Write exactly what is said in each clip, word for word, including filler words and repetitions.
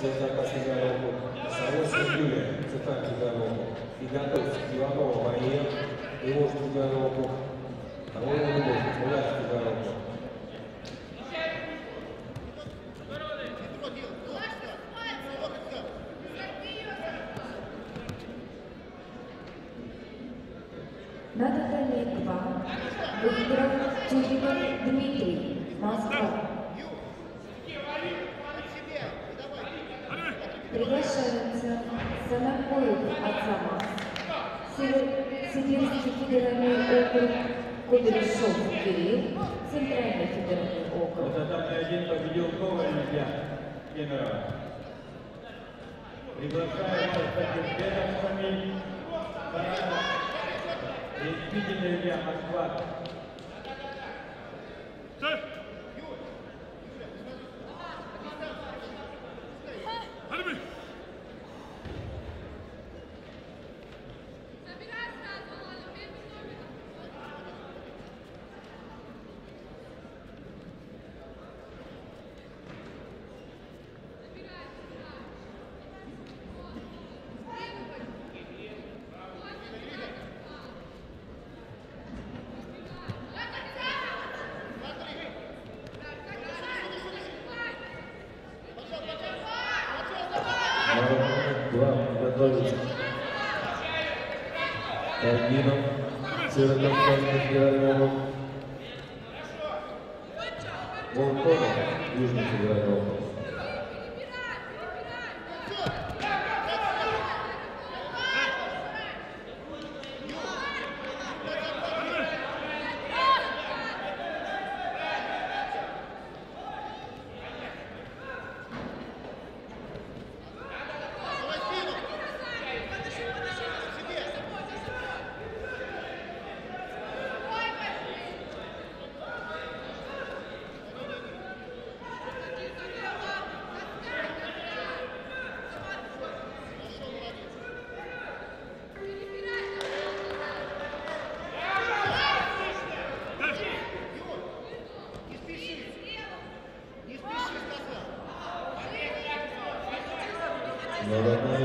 Северокас Игореву, Савойский Юлия, Цитан Игорову, Иготовец Иванова Мария, Иложин Игорову, Ровен Любовь, Мулянский Игорову. Наталья Литва, Виктор Тюрьев Дмитрий, Москва. Приглашаются Санакоев Ацамас, Сибирский федеральный округ Кудряшов Кирилл, Центральный федеральный округ. Вот это один победил Коваль для Кемерова. Приглашаем Константин Петов Фамиль, Действительно Илья Москва. Торгинов, Северо-Кавказский федеральный округ, Волконов, Южный федеральный округ. На татами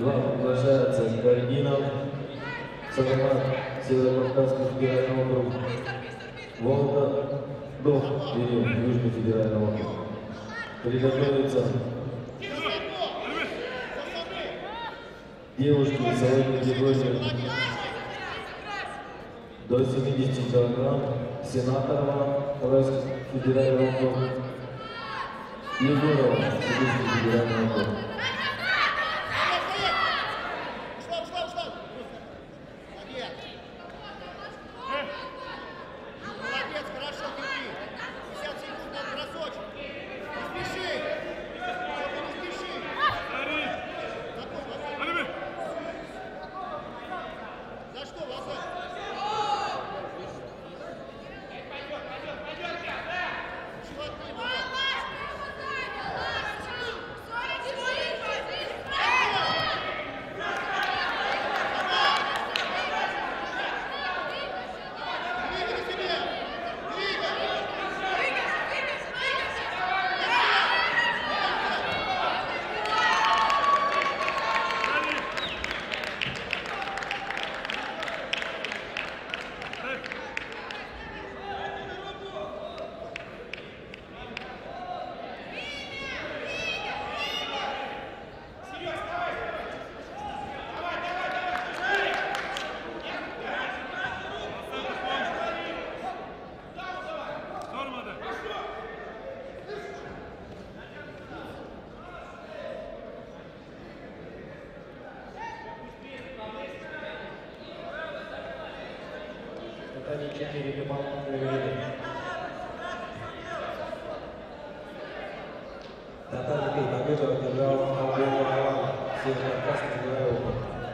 два приглашаются Гординов, Сагамат, Северо-Кавказский федеральный округ, Волга, Дох, Южный федеральный округ. Приготовятся девушки в весовой категории до семидесяти килограмм, сенаторова, Уральский федеральный округ, Егорова, Сибирский федеральный округ. Татарский победу одержал Абдулла Красный Красный